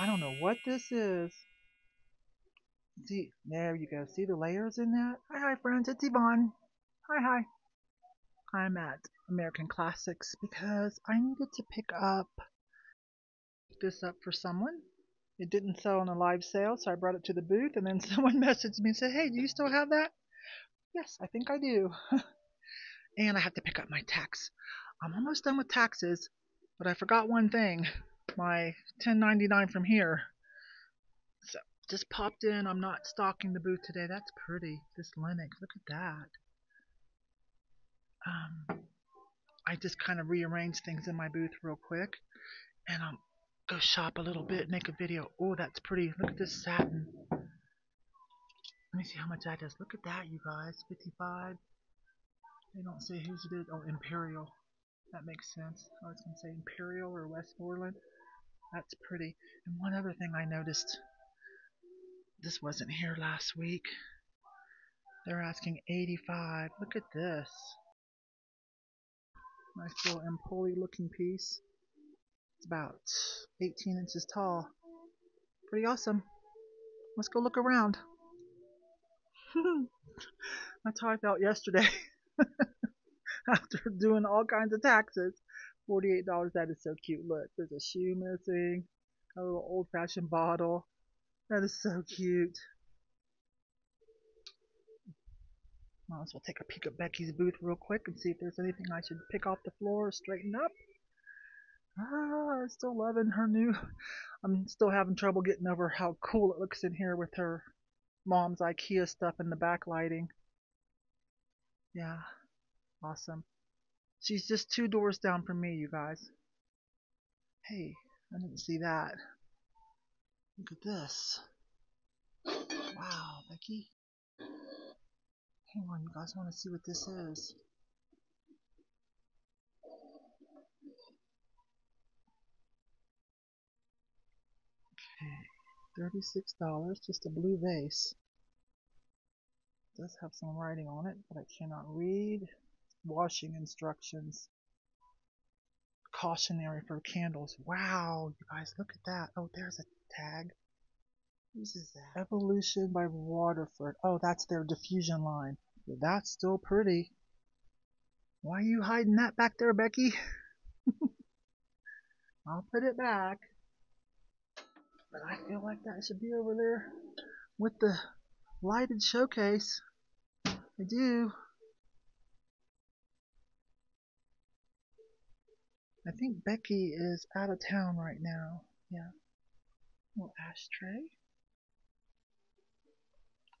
I don't know what this is. See, there you go. See the layers in that? Hi, friends. It's Yvonne. Hi. I'm at American Classics because I needed to pick this up for someone. It didn't sell on a live sale, so I brought it to the booth, and then someone messaged me and said, hey, do you still have that? Yes, I think I do. And I have to pick up my tax. I'm almost done with taxes, but I forgot one thing, my $10.99 from here. So, just popped in. I'm not stocking the booth today. That's pretty. This Lenox, look at that. I just kind of rearranged things in my booth real quick, and I'll go shop a little bit, make a video. Oh, that's pretty. Look at this satin. Let me see how much that is. Look at that, you guys. 55. They don't say who's it is. Oh, Imperial. That makes sense. I was going to say Imperial or Westmoreland. That's pretty. And one other thing I noticed. This wasn't here last week. They're asking 85. Look at this. Nice little Empoli looking piece. It's about 18 inches tall. Pretty awesome. Let's go look around. That's how I felt yesterday. After doing all kinds of taxes. $48, that is so cute. Look, there's a shoe missing. A little old-fashioned bottle. That is so cute. Might as well take a peek at Becky's booth real quick and see if there's anything I should pick off the floor or straighten up. Ah, I'm still loving her new... I'm still having trouble getting over how cool it looks in here with her mom's IKEA stuff and the backlighting. Yeah, awesome. She's just two doors down from me, you guys. Hey, I didn't see that. Look at this. Wow, Becky. Hang on, you guys want to see what this is. Okay, $36, just a blue vase. It does have some writing on it, but I cannot read. Washing instructions. Cautionary for candles. Wow, you guys, look at that. Oh, there's a tag. This is that. Evolution by Waterford. Oh, that's their diffusion line. That's still pretty. Why are you hiding that back there, Becky? I'll put it back. But I feel like that should be over there with the lighted showcase. I do. I think Becky is out of town right now. Yeah. Little ashtray.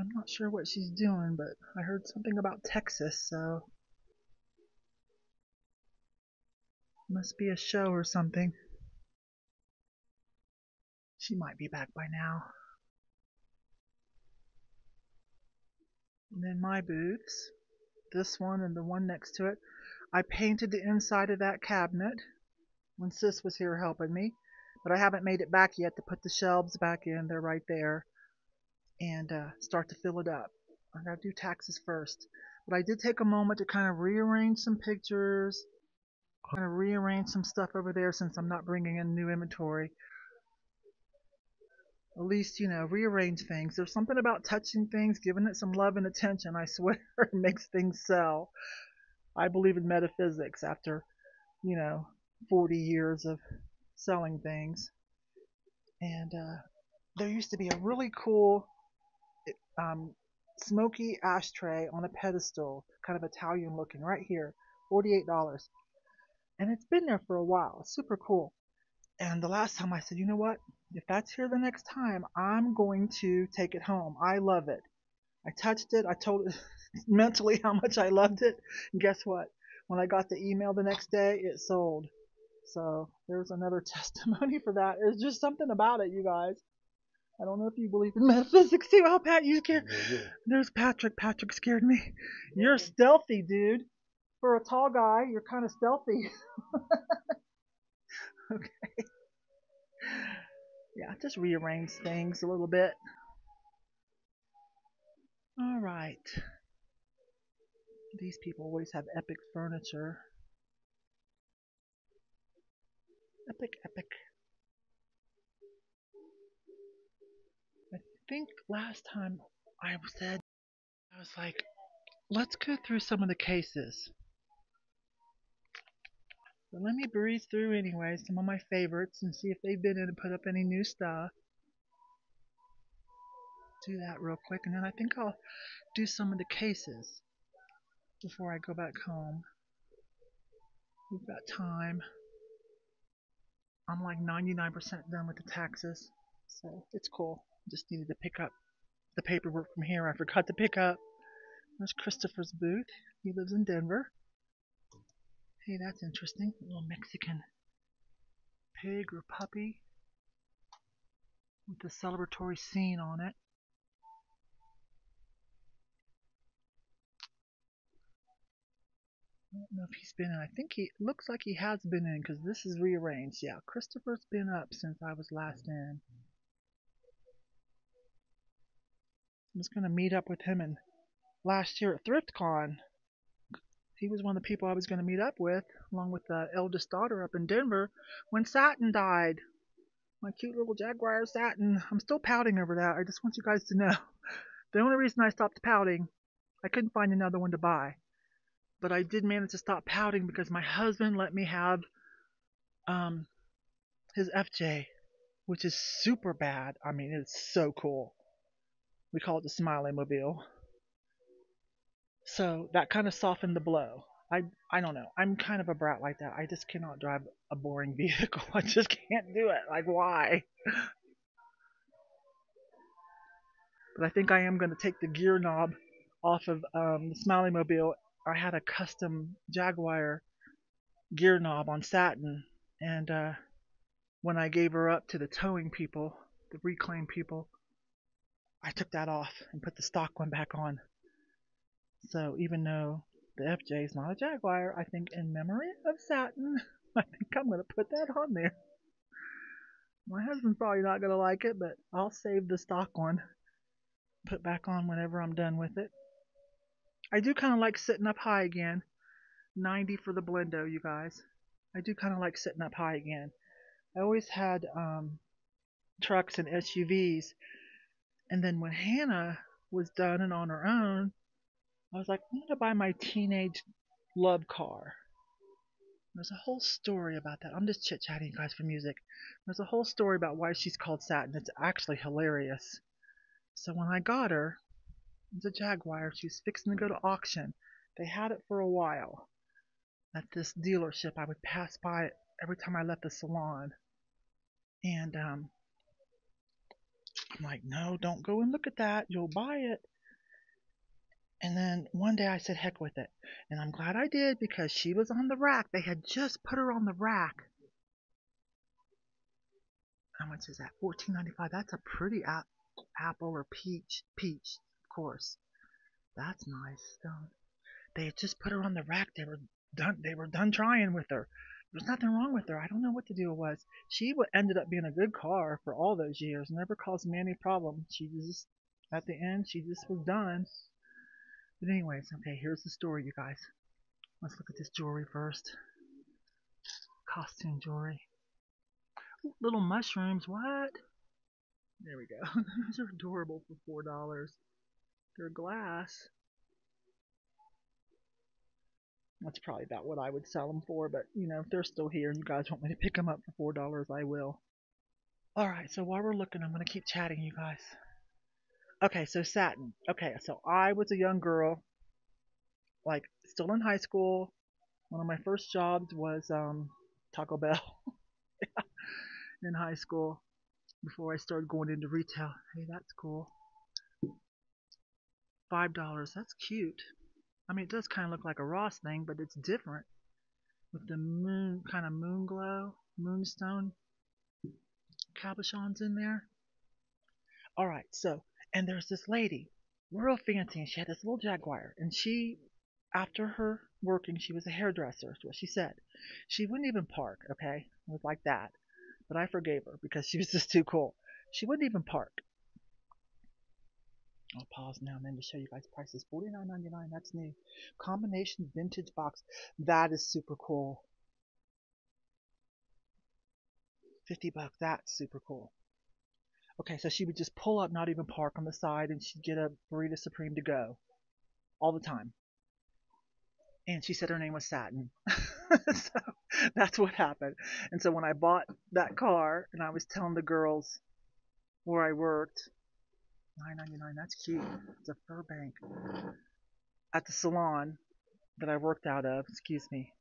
I'm not sure what she's doing, but I heard something about Texas, so must be a show or something. She might be back by now. And then my booths. This one and the one next to it. I painted the inside of that cabinet when Sis was here helping me, but I haven't made it back yet to put the shelves back in. They're right there, and start to fill it up. I gotta do taxes first, but I did take a moment to kind of rearrange some pictures, kind of rearrange some stuff over there since I'm not bringing in new inventory. At least, you know, rearrange things. There's something about touching things, giving it some love and attention, I swear, it makes things sell. I believe in metaphysics after, you know, 40 years of selling things. And there used to be a really cool smoky ashtray on a pedestal, kind of Italian looking, right here, $48. And it's been there for a while. It's super cool. And the last time I said, you know what? If that's here the next time, I'm going to take it home. I love it. I touched it. I told it mentally how much I loved it. And guess what? When I got the email the next day, it sold. So there's another testimony for that. There's just something about it, you guys. I don't know if you believe in metaphysics too. Oh, Pat, you scared. There's Patrick. Patrick scared me. You're stealthy, dude. For a tall guy, you're kind of stealthy. Okay. Yeah, just rearrange things a little bit. All right. These people always have epic furniture. Epic. think last time I said, I was like, let's go through some of the cases. So let me breeze through anyway some of my favorites and see if they've been in and put up any new stuff. Do that real quick, and then I think I'll do some of the cases before I go back home. We've got time. I'm like 99% done with the taxes, so it's cool. Just needed to pick up the paperwork from here. I forgot to pick up. There's Christopher's booth. He lives in Denver. Hey, that's interesting. A little Mexican pig or puppy with a celebratory scene on it. I don't know if he's been in. I think he looks like he has been in because this is rearranged. Yeah, Christopher's been up since I was last in. I'm just going to meet up with him. And last year at ThriftCon, he was one of the people I was going to meet up with, along with the eldest daughter up in Denver, when Satin died. My cute little Jaguar Satin. I'm still pouting over that. I just want you guys to know. The only reason I stopped pouting, I couldn't find another one to buy. But I did manage to stop pouting because my husband let me have his FJ, which is super bad. I mean, it's so cool. We call it the Smiley Mobile. So that kind of softened the blow. I don't know. I'm kind of a brat like that. I just cannot drive a boring vehicle. I just can't do it. Like, why? But I think I am going to take the gear knob off of the Smiley Mobile. I had a custom Jaguar gear knob on Satin, and when I gave her up to the towing people, the reclaim people, I took that off and put the stock one back on. So even though the FJ is not a Jaguar, I think in memory of Satin, I think I'm going to put that on there. My husband's probably not going to like it, but I'll save the stock one, put back on whenever I'm done with it. I do kind of like sitting up high again. 90 for the Blendo, you guys. I do kind of like sitting up high again. I always had trucks and SUVs. And then when Hannah was done and on her own, I was like, I'm going to buy my teenage love car. There's a whole story about that. I'm just chit-chatting you guys for music. There's a whole story about why she's called Satin. It's actually hilarious. So when I got her, it's a Jaguar. She was fixing to go to auction. They had it for a while at this dealership. I would pass by it every time I left the salon. And I'm like, no, don't go and look at that. You'll buy it. And then one day I said, heck with it. And I'm glad I did because she was on the rack. They had just put her on the rack. How much is that? $14.95. That's a pretty apple or peach. Course, that's nice. They had just put her on the rack. They were done trying with her. There's nothing wrong with her. I don't know what the deal was. She ended up being a good car for all those years. Never caused me any problem. She just, at the end, she just was done. But anyways, okay, here's the story, you guys. Let's look at this jewelry first. Costume jewelry. Ooh, little mushrooms. What? There we go. Those are adorable for $4. They're glass. That's probably about what I would sell them for, but you know, if they're still here and you guys want me to pick them up for $4, I will. Alright, so while we're looking, I'm going to keep chatting, you guys. Okay, so Satin. Okay, so I was a young girl, like still in high school. One of my first jobs was Taco Bell in high school before I started going into retail. Hey, that's cool. $5. That's cute. I mean, it does kind of look like a Ross thing, but it's different with the moon, kind of moon glow, moonstone cabochons in there. All right, so, and there's this lady, real fancy, and she had this little Jaguar, and she, after her working, she was a hairdresser, is what she said. She wouldn't even park, okay? It was like that, but I forgave her because she was just too cool. She wouldn't even park. I'll pause now and then to show you guys prices. $49.99, that's new. Combination vintage box. That is super cool. $50, that's super cool. Okay, so she would just pull up, not even park on the side, and she'd get a burrito supreme to go all the time. And she said her name was Satin. So that's what happened. And so when I bought that car and I was telling the girls where I worked, $9.99, that's cute. It's a fur bank. At the salon that I worked out of, excuse me,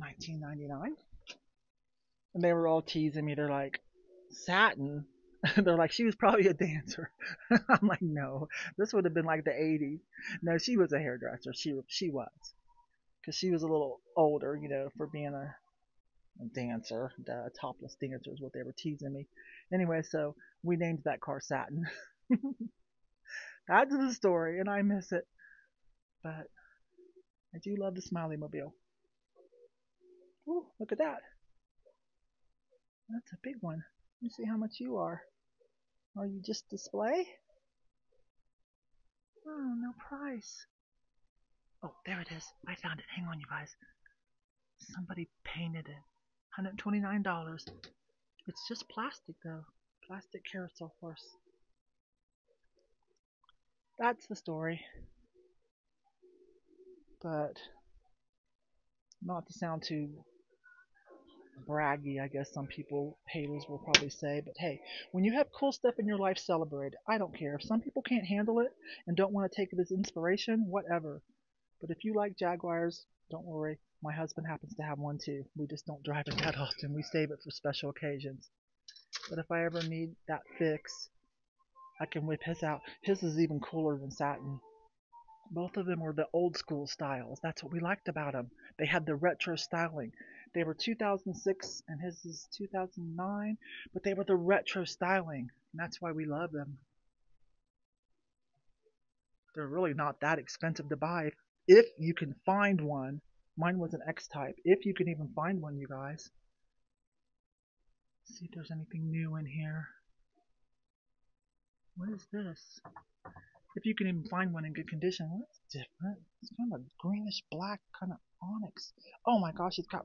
$19.99. And they were all teasing me. They're like, Satin? They're like, she was probably a dancer. I'm like, no, this would have been like the 80s. No, she was a hairdresser. She was. Because she was a little older, you know, for being a dancer. The topless dancer is what they were teasing me. Anyway, so we named that car Satin. That's the story, and I miss it. But I do love the Smiley Mobile. Ooh, look at that. That's a big one. Let me see how much you are. Are you just display? Oh, no price. Oh, there it is. I found it. Hang on, you guys. Somebody painted it. $129. It's just plastic, though. Plastic carousel horse. That's the story. But not to sound too braggy, I guess some people, haters, will probably say, but hey, when you have cool stuff in your life, celebrate it. I don't care. If some people can't handle it and don't want to take it as inspiration, whatever. But if you like Jaguars, don't worry. My husband happens to have one too. We just don't drive it that often. We save it for special occasions. But if I ever need that fix, I can whip his out. His is even cooler than Satin. Both of them were the old school styles. That's what we liked about them. They had the retro styling. They were 2006 and his is 2009, but they were the retro styling, and that's why we love them. They're really not that expensive to buy if you can find one. Mine was an X-type, if you can even find one, you guys. Let's see if there's anything new in here. What is this? If you can even find one in good condition. What's different? It's kind of a greenish black kind of onyx. Oh my gosh, it's got...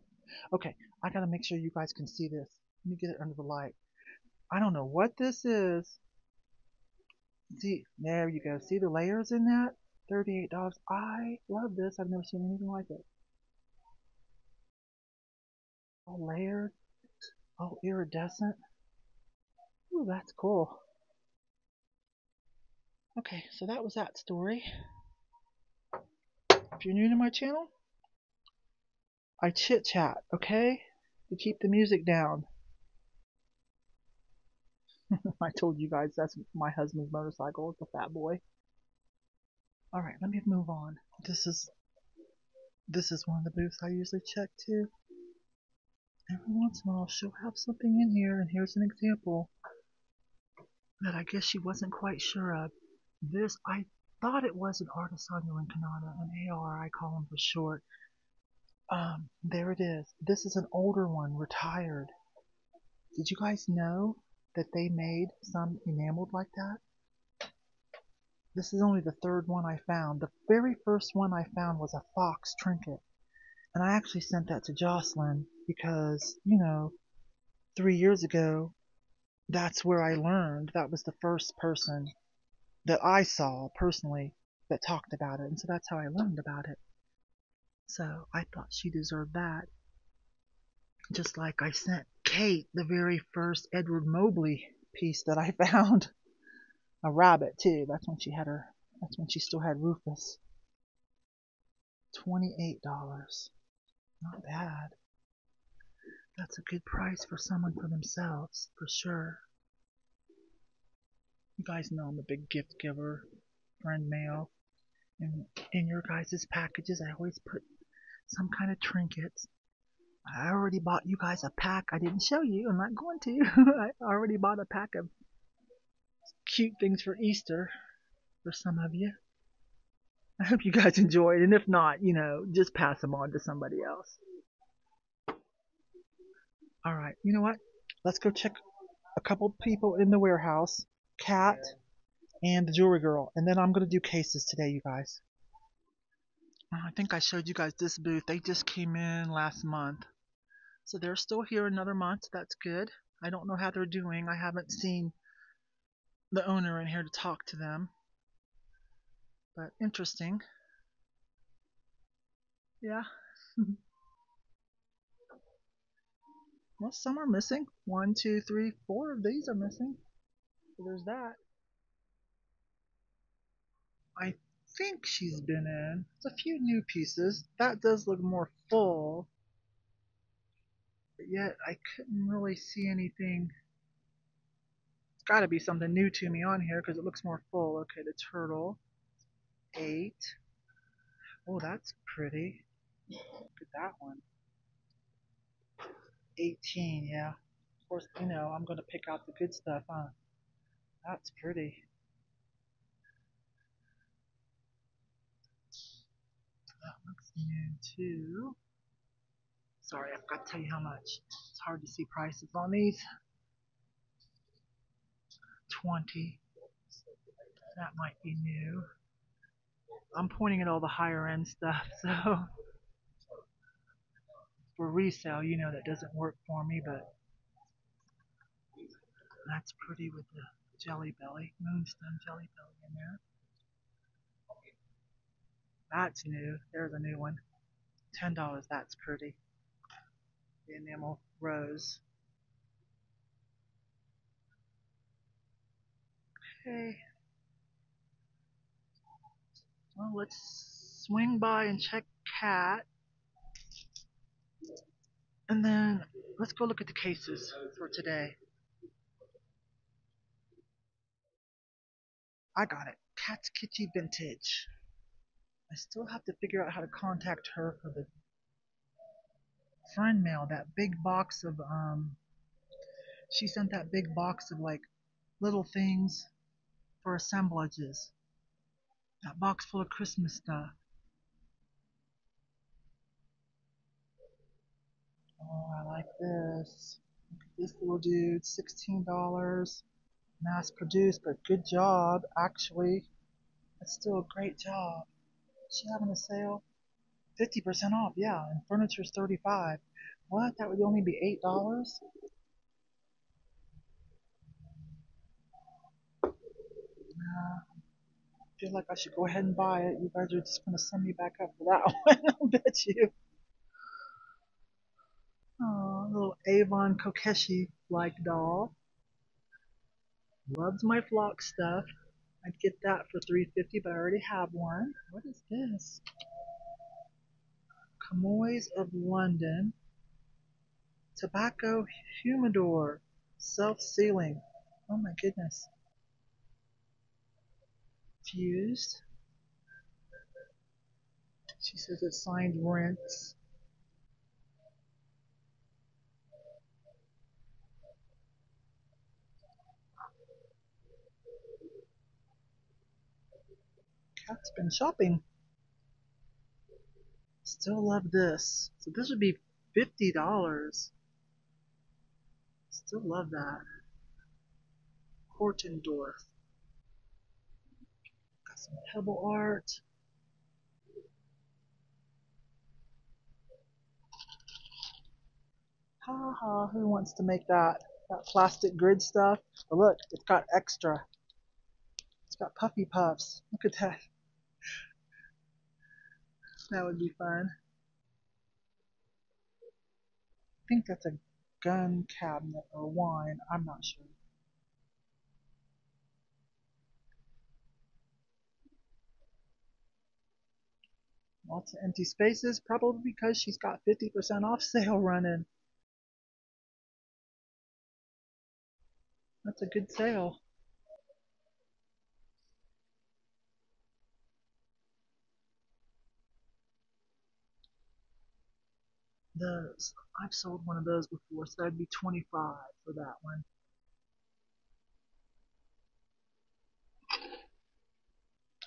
Okay, I gotta make sure you guys can see this. Let me get it under the light. I don't know what this is. See, there you go. See the layers in that? $38. I love this. I've never seen anything like it. All layered. All iridescent. Ooh, that's cool. Okay, so that was that story. If you're new to my channel, I chit-chat, okay? To keep the music down. I told you guys that's my husband's motorcycle. It's a fat boy. Alright, let me move on. This is one of the booths I usually check to. Every once in a while she'll have something in here, and here's an example that I guess she wasn't quite sure of. This, I thought it was an Artesano in Kanata, an AR, I call them for short. There it is. This is an older one, retired. Did you guys know that they made some enameled like that? This is only the third one I found. The very first one I found was a fox trinket. And I actually sent that to Jocelyn because, you know, 3 years ago, that's where I learned. That was the first person that I saw personally that talked about it, and so that's how I learned about it. So I thought she deserved that, just like I sent Kate the very first Edward Mobley piece that I found. A rabbit too. That's when she still had Rufus. $28. Not bad. That's a good price for someone for themselves, for sure. You guys know I'm a big gift giver, friend mail. And in your guys' packages, I always put some kind of trinkets. I already bought you guys a pack. I didn't show you. I'm not going to. I already bought a pack of cute things for Easter for some of you. I hope you guys enjoyed. And if not, you know, just pass them on to somebody else. All right, you know what? Let's go check a couple people in the warehouse. Cat and the jewelry girl. And then I'm going to do cases today, you guys. I think I showed you guys this booth. They just came in last month. So they're still here another month. That's good. I don't know how they're doing. I haven't seen the owner in here to talk to them. But interesting. Yeah. Well, some are missing. 1, 2, 3, 4 of these are missing. So there's that. I think she's been in. It's a few new pieces. That does look more full. But yet, I couldn't really see anything. It's got to be something new to me on here because it looks more full. Okay, the turtle. 8. Oh, that's pretty. Look at that one. 18, yeah. Of course, you know, I'm going to pick out the good stuff, huh? That's pretty. That looks new, too. Sorry, I forgot to tell you how much. It's hard to see prices on these. 20. That might be new. I'm pointing at all the higher end stuff, so for resale, you know, that doesn't work for me, but that's pretty with the Jelly Belly, Moonstone Jelly Belly in there. That's new. There's a new one. $10, that's pretty. The enamel rose. Okay. Well, let's swing by and check Cat. And then let's go look at the cases for today. I got it. Cat's Kitschy Vintage. I still have to figure out how to contact her for the friend mail. That big box of, she sent that big box of like little things for assemblages. That box full of Christmas stuff. Oh, I like this. Look at this little dude, $16. Mass produced, but good job, actually. It's still a great job. Is she having a sale? 50% off, yeah, and furniture's $35. What? That would only be $8? I feel like I should go ahead and buy it. You guys are just going to send me back up for that one, I'll bet you. Oh, little Avon Kokeshi-like doll. Loves my flock stuff. I'd get that for $3.50, but I already have one. What is this? Kamois of London. Tobacco humidor. Self-sealing. Oh my goodness. Fused. She says it's signed Rinse. Cat's been shopping. Still love this. So this would be $50. Still love that. Kortendorf. Got some pebble art. Ha ha, who wants to make that? That plastic grid stuff. But look, it's got extra. It's got puffy puffs. Look at that. That would be fun. I think that's a gun cabinet or wine. I'm not sure. Lots of empty spaces, probably because she's got 50% off sale running. That's a good sale. Those. I've sold one of those before, so that'd be $25 for that one.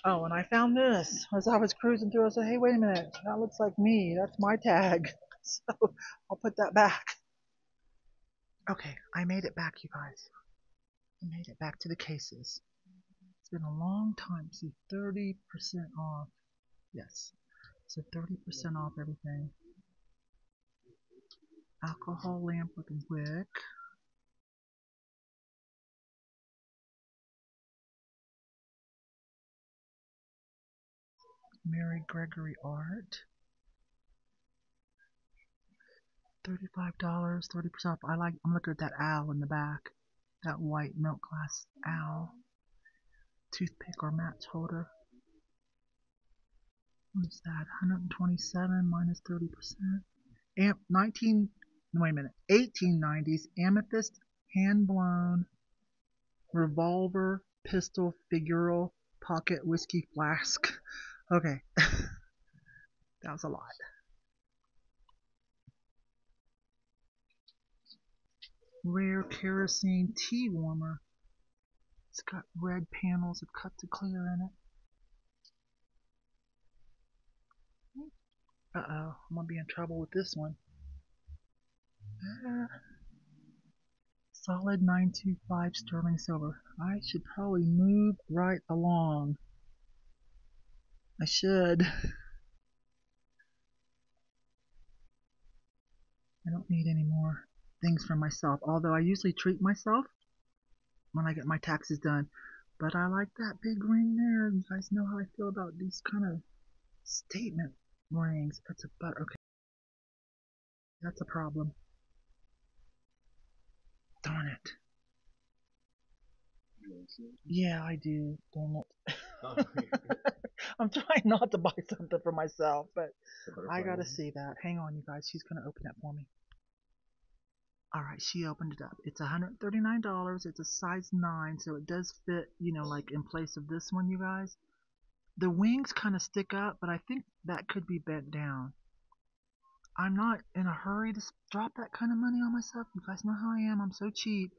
Oh, and I found this as I was cruising through. I said, hey, wait a minute, that looks like me. That's my tag. So I'll put that back. Okay, I made it back, you guys. I made it back to the cases. It's been a long time. See, 30% off. Yes, so 30% off everything. Alcohol lamp with wick. Mary Gregory art. $35, 30% off. I'm looking at that owl in the back. That white milk glass owl. Toothpick or match holder. What's that? 127 minus 30%. 1890s amethyst hand blown revolver pistol figural pocket whiskey flask. Okay. That was a lot. Rare kerosene tea warmer. It's got red panels of cut to clear in it. Uh-oh, I'm going to be in trouble with this one. Solid 925 sterling silver. I should probably move right along. I should. I don't need any more things for myself, although I usually treat myself when I get my taxes done. But I like that big ring there. You guys know how I feel about these kind of statements. Rings. That's a butter. Okay. That's a problem. Darn it. Yeah, I do. Darn it. I'm trying not to buy something for myself, but I gotta see that. Hang on, you guys. She's gonna open it for me. Alright, she opened it up. It's $139. It's a size 9, so it does fit, you know, like in place of this one, you guys. The wings kind of stick up, but I think that could be bent down. I'm not in a hurry to drop that kind of money on myself. You guys know how I am. I'm so cheap.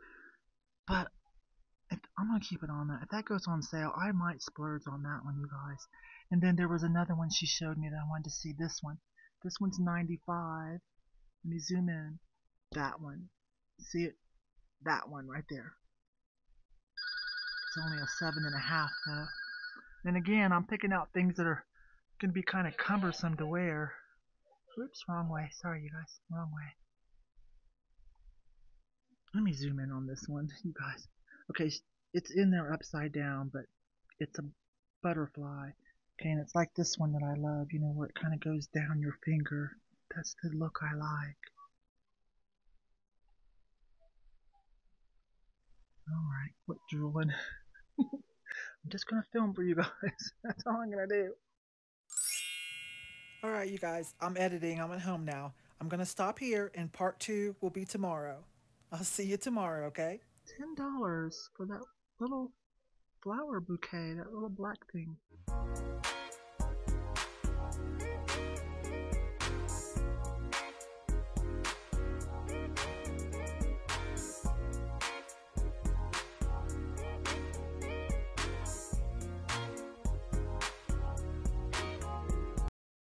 But if, I'm going to keep it on that. If that goes on sale, I might splurge on that one, you guys. And then there was another one she showed me that I wanted to see. This one. This one's $95. Let me zoom in. That one. See it? That one right there. It's only a 7.5, though. And again, I'm picking out things that are going to be kind of cumbersome to wear. Oops, wrong way. Sorry, you guys. Wrong way. Let me zoom in on this one, you guys. Okay, it's in there upside down, but it's a butterfly. Okay, and it's like this one that I love, you know, where it kind of goes down your finger. That's the look I like. Alright, quit drooling. I'm just going to film for you guys. That's all I'm going to do. All right, you guys. I'm editing. I'm at home now. I'm going to stop here, and part 2 will be tomorrow. I'll see you tomorrow, okay? $10 for that little flower bouquet, that little black thing.